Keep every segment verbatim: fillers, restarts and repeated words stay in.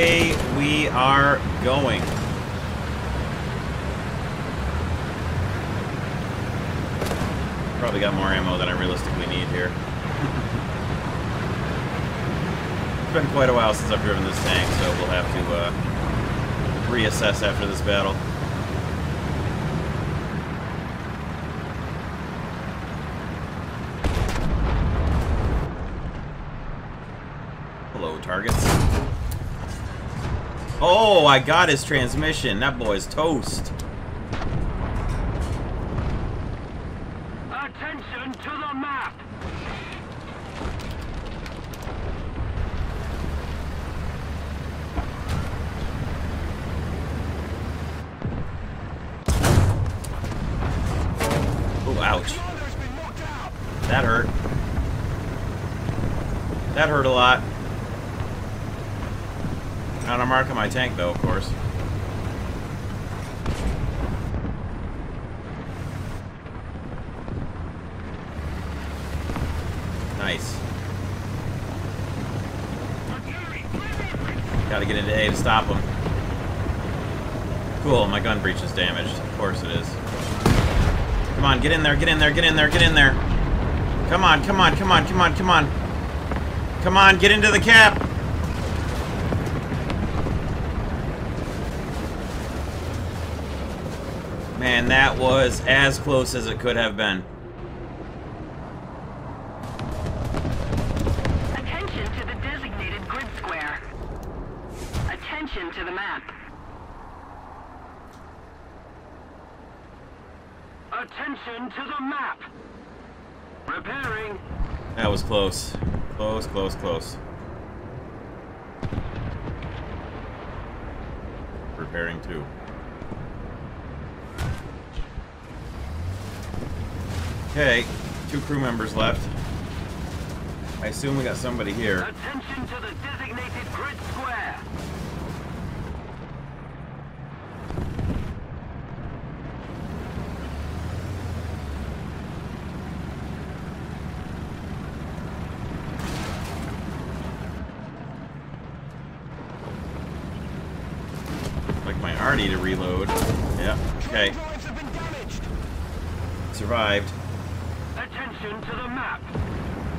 way we are going. Probably got more ammo than I realistically need here. It's been quite a while since I've driven this tank, so we'll have to uh, reassess after this battle. Hello, targets. Oh, I got his transmission. That boy's toast. Attention to the map. Ouch. That hurt. That hurt a lot. Not a mark on my tank, though, of course. Nice. Gotta get into A to stop him. Cool, my gun breech is damaged. Of course it is. Come on, get in there, get in there, get in there, get in there. Come on, come on, come on, come on, come on. Come on, get into the cap. Man, that was as close as it could have been. Attention to the designated grid square. Attention to the map. Attention to the map. Repairing. That was close. Close, close, close. Repairing too. Okay, two crew members left. I assume we got somebody here. Attention to the designated grid square. I need to reload. Yeah. Okay. Survived. Attention to the map.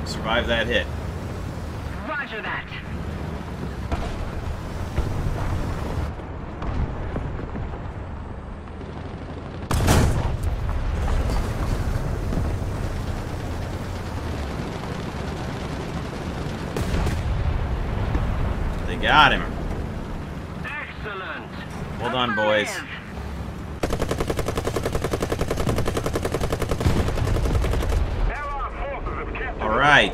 Survived that hit. Roger that. They got him. Hold on, boys. All right.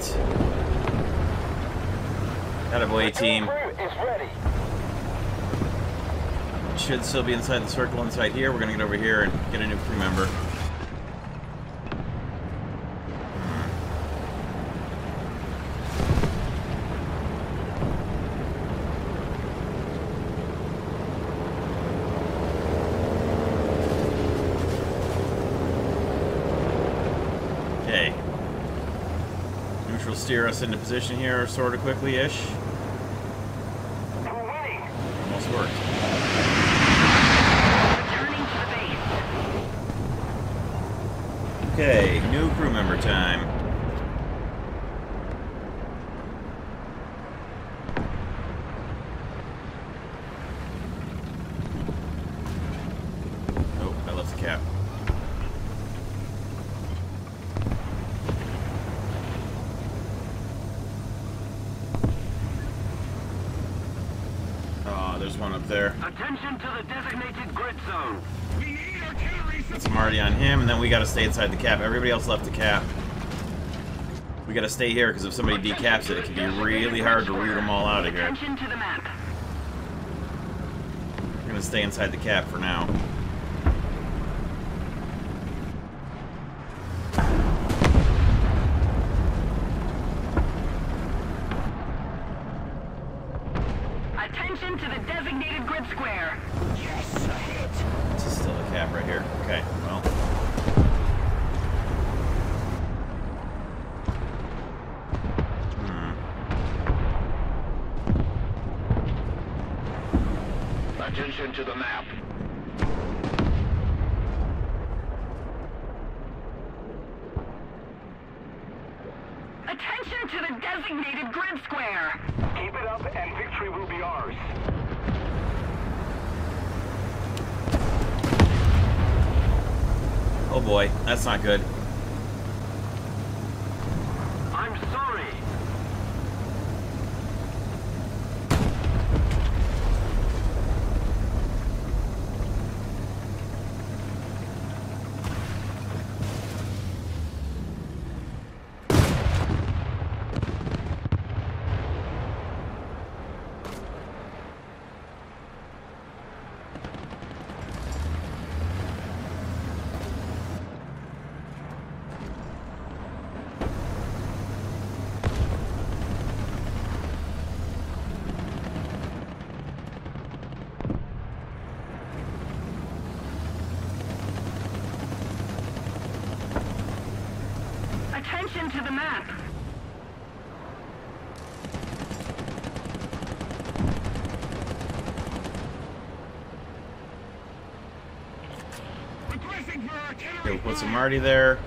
Got a boy team. Should still be inside the circle inside here. We're gonna get over here and get a new crew member. Steer us into position here, sort of quickly-ish. Almost worked. Returning to the base. Okay, new crew member time. Oh, I left the cap. One up there. Attention to the designated grid zone. We need artillery support. Put some arty on him, and then we got to stay inside the cap. Everybody else left the cap. We got to stay here because if somebody decaps it, it can be really hard to root them all out of here. Attention to the map. We're gonna stay inside the cap for now. attention to the map. Attention to the designated grid square. Keep it up and victory will be ours. Oh boy, that's not good. I'm sorry. To the map. Okay, we'll put some Marty there.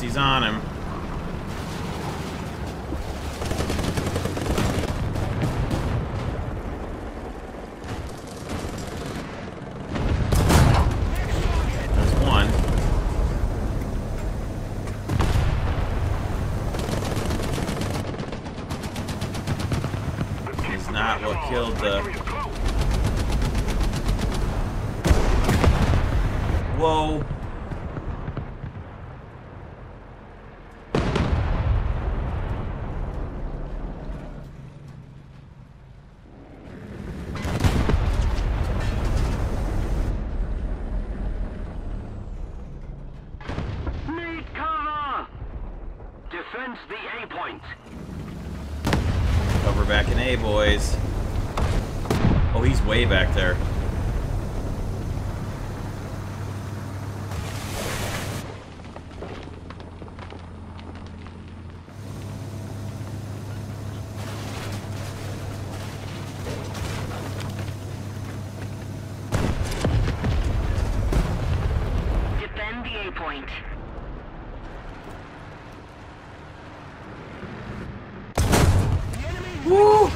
He's on him. The A point. Cover back in A, boys. Oh, he's way back there. Defend the A point. Woo!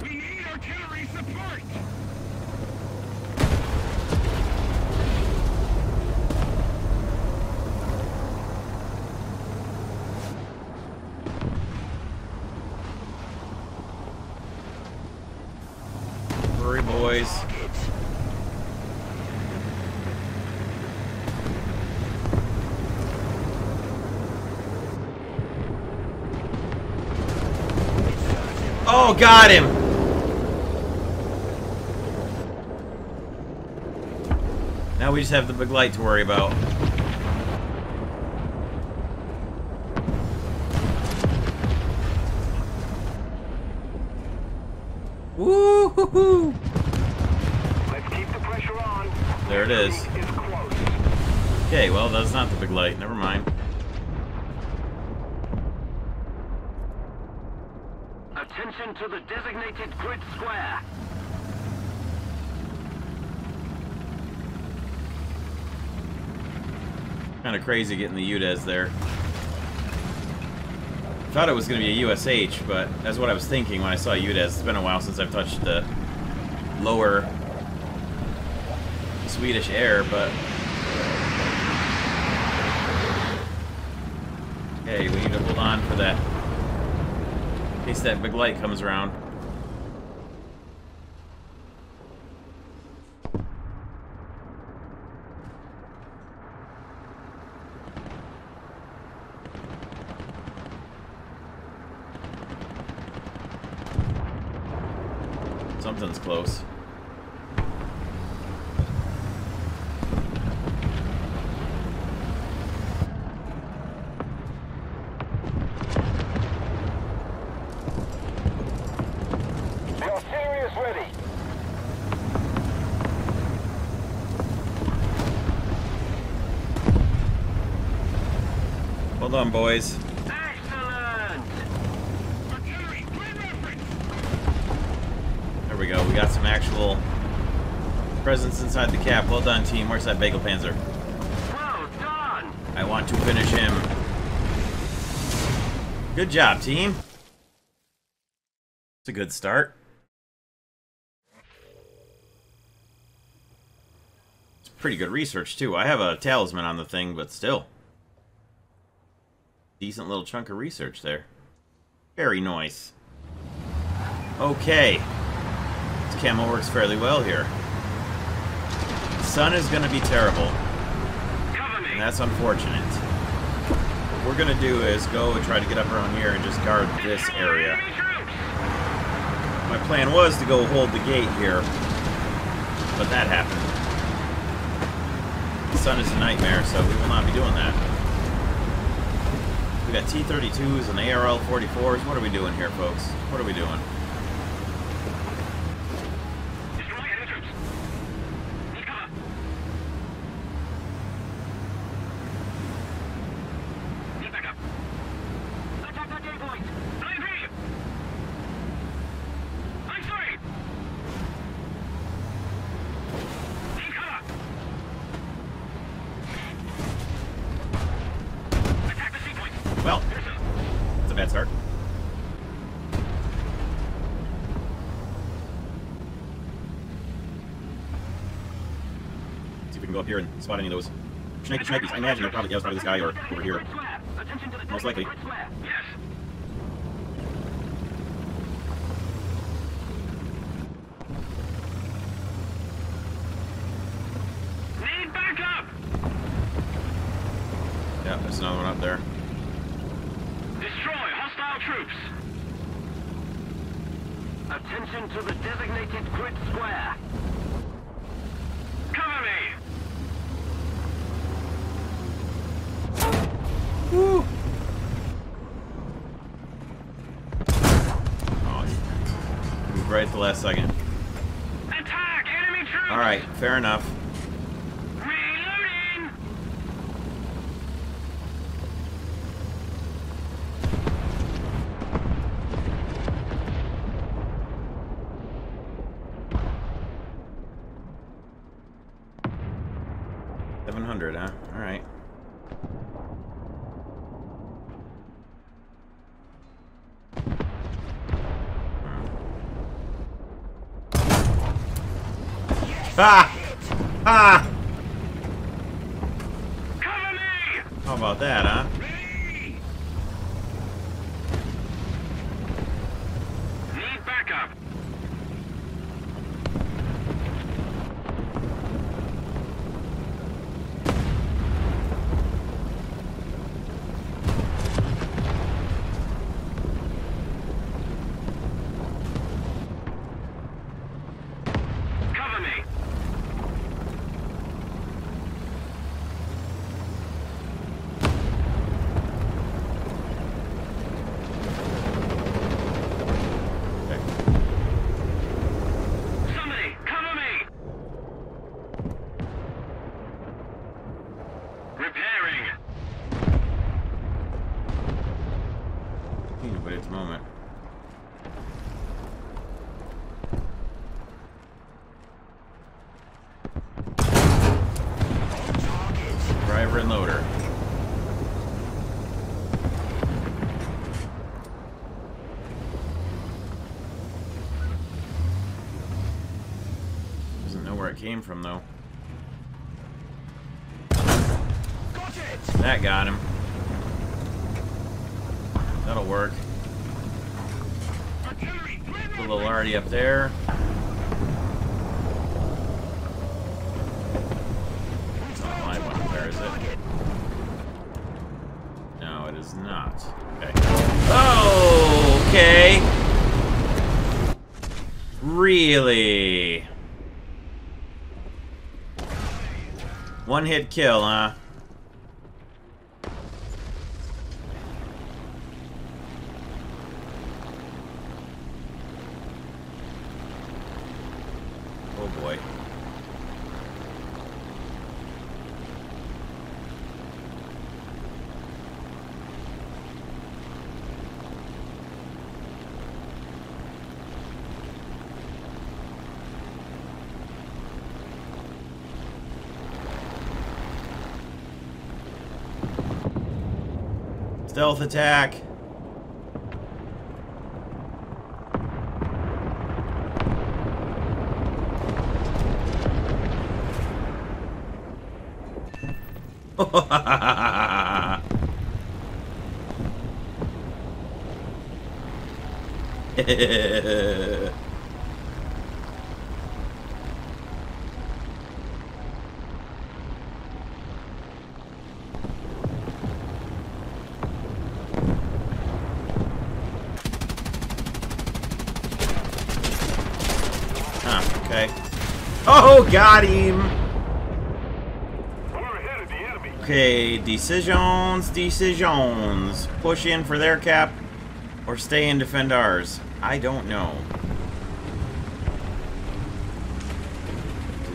We need artillery support. Boys. Oh, got him. Now we just have the big light to worry about. Woo-hoo-hoo! There it is. Okay, well, that's not the big light. Never mind. Attention to the designated grid square. Kind of crazy getting the U D E S there. Thought it was going to be a U S H, but that's what I was thinking when I saw U D E S. It's been a while since I've touched the lower Swedish air, but hey, okay, we need to hold on for that in case that big light comes around. Something's close. Hold on, boys. Excellent. There we go. We got some actual presence inside the cap. Well done, team. Where's that Bagel Panzer? Well done. I want to finish him. Good job, team. It's a good start. It's pretty good research, too. I have a talisman on the thing, but still. Decent little chunk of research there. Very nice. Okay. This camo works fairly well here. The sun is going to be terrible. And that's unfortunate. What we're going to do is go and try to get up around here and just guard this area. My plan was to go hold the gate here. But that happened. The sun is a nightmare, so we will not be doing that. We got T thirty-twos and A R L forty-fours. What are we doing here, folks? What are we doing? Go up here and spot any of those Schneikes, Schneikes. I imagine they're probably the other side of this guy or over here. Most likely. Need backup! Yeah, there's another one up there. Destroy hostile troops! Attention to the designated grid square. Woo. Oh, move right at the last second. Attack enemy troops! Alright, fair enough. Reloading! seven hundred, huh? Alright. Ah! Ah! Cover me! How about that, huh? Ready. Need backup. Came from though. Got it. That got him. That'll work. Put a little already up there. It's not my one up there, is it? No, it is not. Okay. Okay. Re Really? One hit kill, huh? Oh boy. Stealth attack. Huh, okay. Oh, got him! Okay, decisions, decisions. Push in for their cap, or stay and defend ours. I don't know.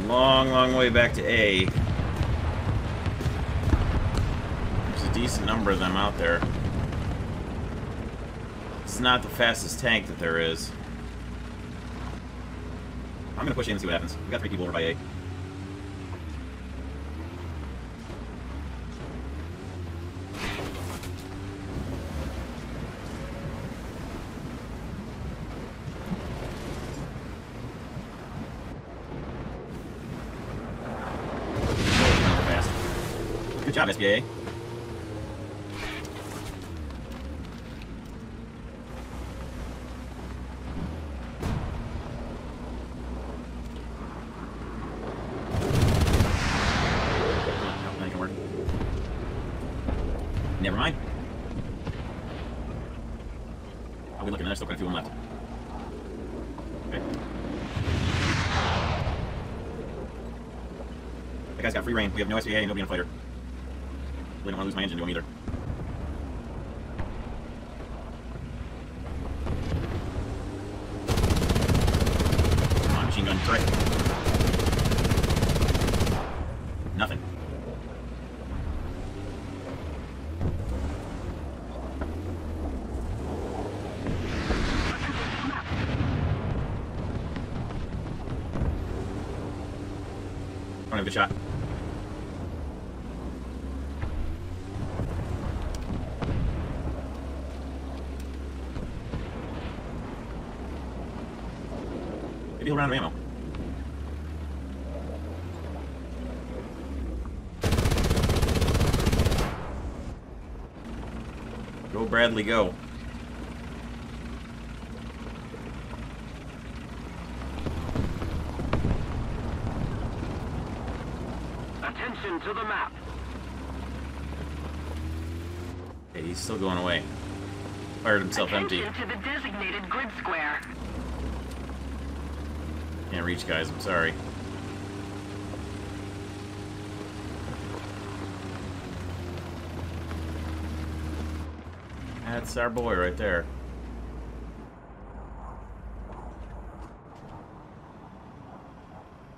Long, long way back to A. There's a decent number of them out there. It's not the fastest tank that there is. I'm gonna push in and see what happens. We've got three people over by A. Good job, S B A. Nope, never mind. I'll be looking, there's still quite a few of them left. Okay. That guy's got free reign. We have no S B A, nobody on a fighter. I don't want to lose my engine to him either. Come on, machine gun turret. Nothing. I don't have a good shot. Maybe around ammo. Go, Bradley, go. Attention to the map. Hey, he's still going away. Fired himself empty. Attention to the designated grid square. Can't reach, guys. I'm sorry. That's our boy right there.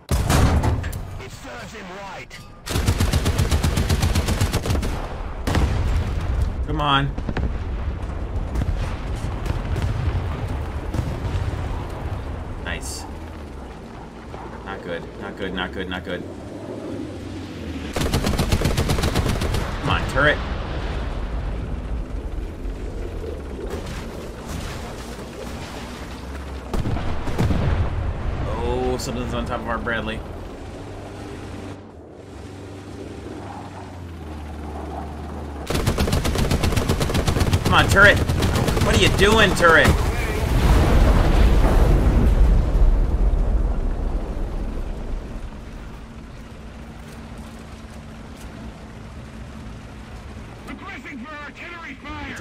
It serves him right. Come on. Nice. Not good, not good, not good, not good. Come on, turret. Oh, something's on top of our Bradley. Come on, turret. What are you doing, turret?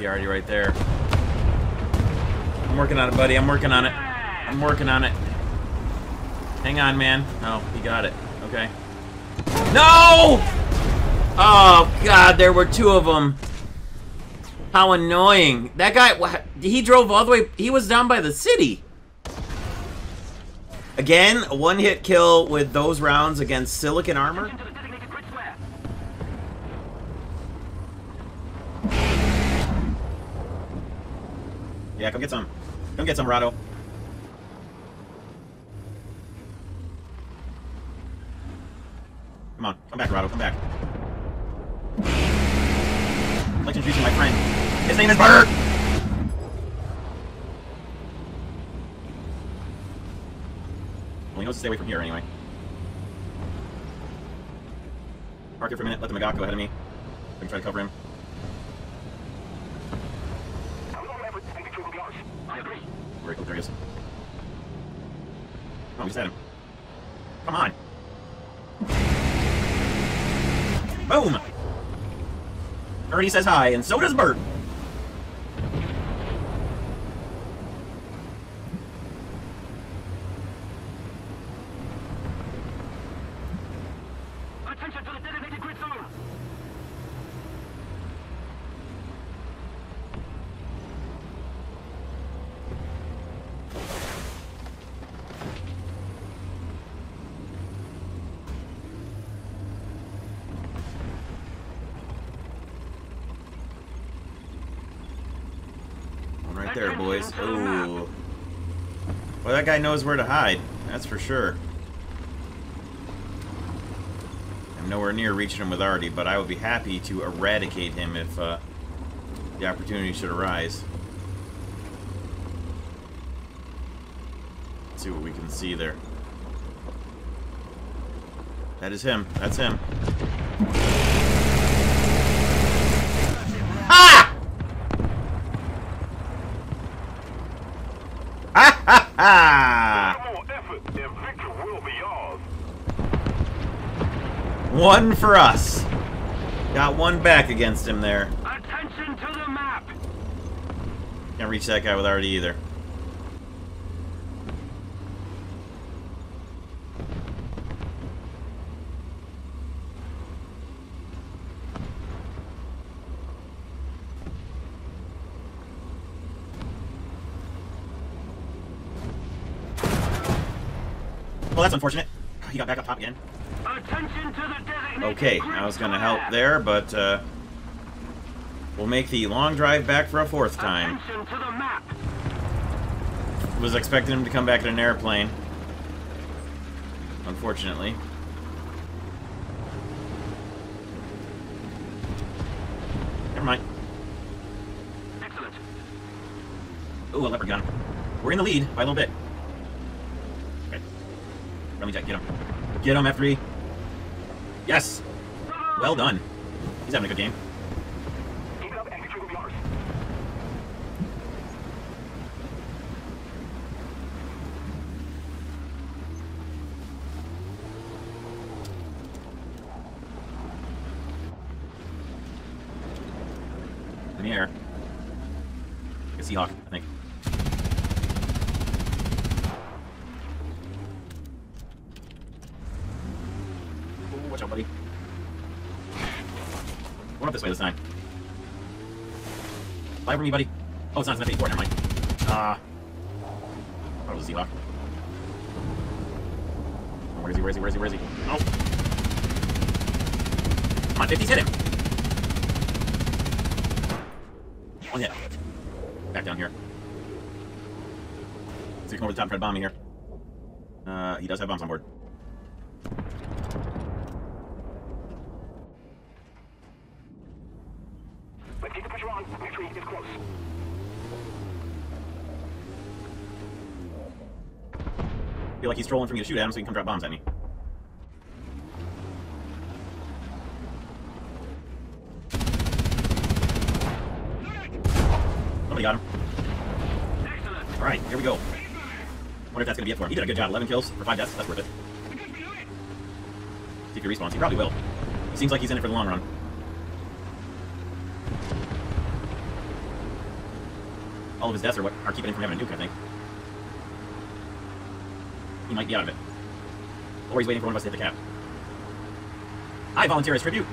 Already right there. I'm working on it, buddy. I'm working on it. I'm working on it. Hang on, man. Oh, he got it. Okay. No! Oh, God, there were two of them. How annoying. That guy, he drove all the way, he was down by the city. Again, a one-hit kill with those rounds against silicon armor. Yeah, come get some. Come get some, Rado. Come on, come back, Rado, come back. I'd like to introduce you to my friend. His name is Bert! Well, he knows to stay away from here anyway. Park here for a minute, let the Magak go ahead of me. I can try to cover him. Oh, there he is. Oh, we just had him. Come on. Boom! Ernie says hi, and so does Bert. Attention to the designated grid zone. Right there, boys. Ooh. Well, that guy knows where to hide. That's for sure. I'm nowhere near reaching him with Artie, but I would be happy to eradicate him if uh, the opportunity should arise. Let's see what we can see there. That is him. That's him. Ah! One for us. Got one back against him there. Attention to the map. Can't reach that guy with Artie either. Well, that's unfortunate. He got back up top again. Attention to the designated okay, I was going to help there, but uh, we'll make the long drive back for a fourth time. Attention to the map. Was expecting him to come back in an airplane. Unfortunately. Never mind. Excellent. Ooh, a leopard gun. We're in the lead by a little bit. Remy Jack, get him. Get him, F three. Yes! Well done. He's having a good game. Keep it up and control will be ours. In the air. Like a Z-hawk, I think. Watch out, buddy. We're up this way this time. Fly over me, buddy. Oh, it's not an F eighty-four, never mind. Ah. Uh, I thought it was a Z-hawk. Oh, where is he, where is he, where is he, where is he? Oh. Come on, fifties, hit him. One hit. Back down here. So you come over the top and try to bomb me here. Uh, he does have bombs on board. I feel like he's trolling for me to shoot at him so he can come drop bombs at me. Somebody got him. Alright, here we go. Wonder if that's gonna be it for him. He did a good job. eleven kills for five deaths. That's worth it. See if he respawns. He probably will. He seems like he's in it for the long run. All of his deaths are what are keeping him from having a nuke, I think. He might be out of it. Or he's waiting for one of us to hit the cap. I volunteer as tribute.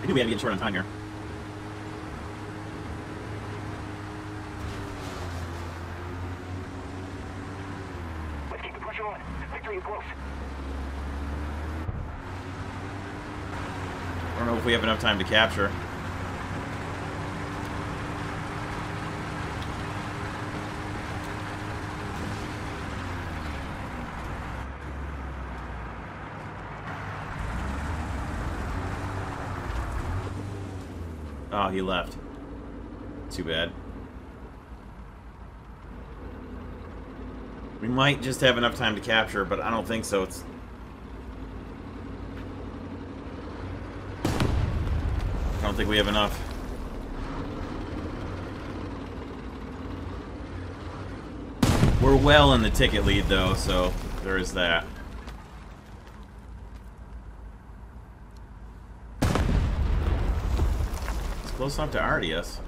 I knew we had to get short on time here. Let's keep the pressure on. Victory is close. I don't know if we have enough time to capture. Oh, he left. Too bad. We might just have enough time to capture, but I don't think so. It's... I don't think we have enough. We're well in the ticket lead, though, so there is that. Close enough to R D S.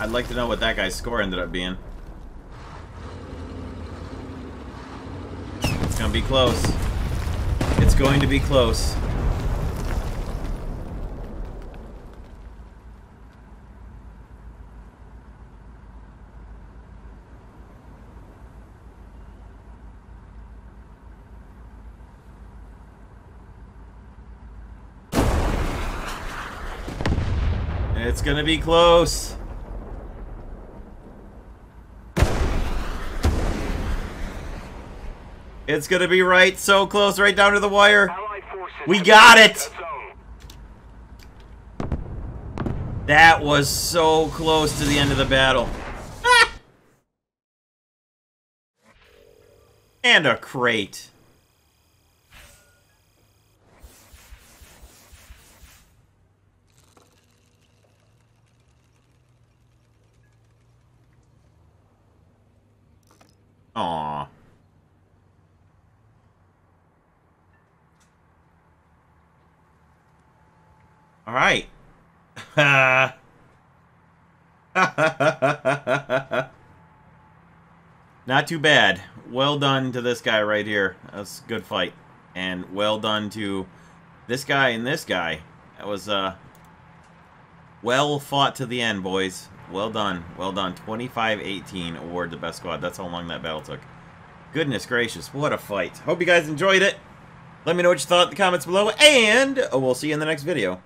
I'd like to know what that guy's score ended up being. It's gonna be close. It's going to be close. It's gonna be close. It's gonna be right so close, right down to the wire. We got it! That was so close to the end of the battle. Ah! And a crate. Aww. All right. Not too bad. Well done to this guy right here. That's a good fight. And well done to this guy and this guy. That was uh well fought to the end, boys. Well done. Well done. twenty-five eighteen award the best squad. That's how long that battle took. Goodness gracious. What a fight. Hope you guys enjoyed it. Let me know what you thought in the comments below. And we'll see you in the next video.